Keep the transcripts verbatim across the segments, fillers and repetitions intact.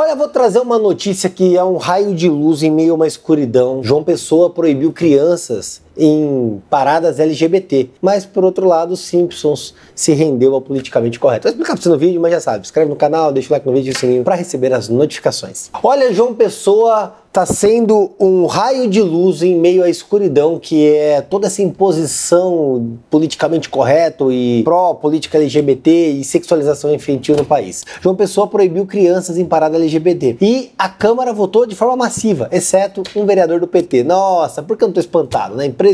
Olha, vou trazer uma notícia que é um raio de luz em meio a uma escuridão. João Pessoa proibiu crianças em paradas L G B T, mas por outro lado, os Simpsons se rendeu ao politicamente correto. Vou explicar pra você no vídeo, mas já sabe, inscreve no canal, deixa o like no vídeo e o sininho pra receber as notificações. Olha, João Pessoa tá sendo um raio de luz em meio à escuridão, que é toda essa imposição politicamente correto e pró-política L G B T e sexualização infantil no país. João Pessoa proibiu crianças em parada L G B T e a Câmara votou de forma massiva, exceto um vereador do P T. Nossa, por que eu não tô espantado, né? Impressionante.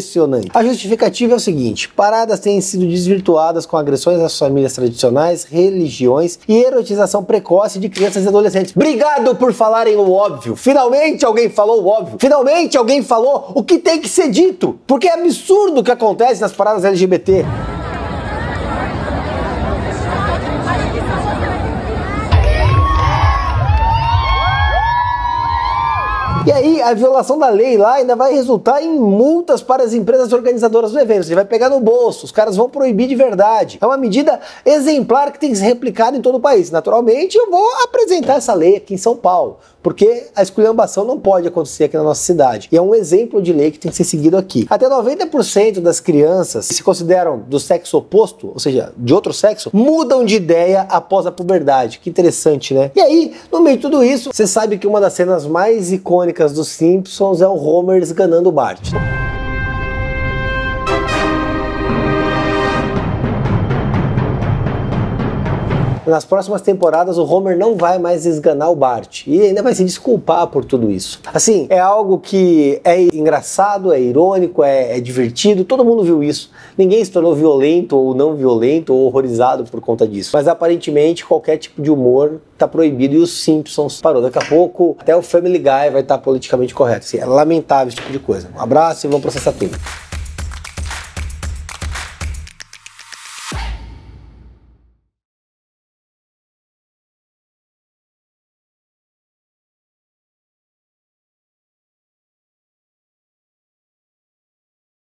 A justificativa é o seguinte: paradas têm sido desvirtuadas com agressões às famílias tradicionais, religiões e erotização precoce de crianças e adolescentes. Obrigado por falarem o óbvio. Finalmente alguém falou o óbvio. Finalmente alguém falou o que tem que ser dito, porque é absurdo o que acontece nas paradas L G B T. E aí, a violação da lei lá ainda vai resultar em multas para as empresas organizadoras do evento. Você vai pegar no bolso, os caras vão proibir de verdade. É uma medida exemplar que tem que ser replicada em todo o país. Naturalmente, eu vou apresentar essa lei aqui em São Paulo, porque a esculhambação não pode acontecer aqui na nossa cidade. E é um exemplo de lei que tem que ser seguido aqui. Até noventa por cento das crianças que se consideram do sexo oposto, ou seja, de outro sexo, mudam de ideia após a puberdade. Que interessante, né? E aí, no meio de tudo isso, você sabe que uma das cenas mais icônicas dos Simpsons é o Homer esganando o Bart. Nas próximas temporadas, o Homer não vai mais esganar o Bart. E ainda vai se desculpar por tudo isso. Assim, é algo que é engraçado, é irônico, é, é divertido. Todo mundo viu isso. Ninguém se tornou violento ou não violento ou horrorizado por conta disso. Mas aparentemente, qualquer tipo de humor tá proibido e os Simpsons parou. Daqui a pouco, até o Family Guy vai estar politicamente correto. Assim, é lamentável esse tipo de coisa. Um abraço e vamos processar tudo.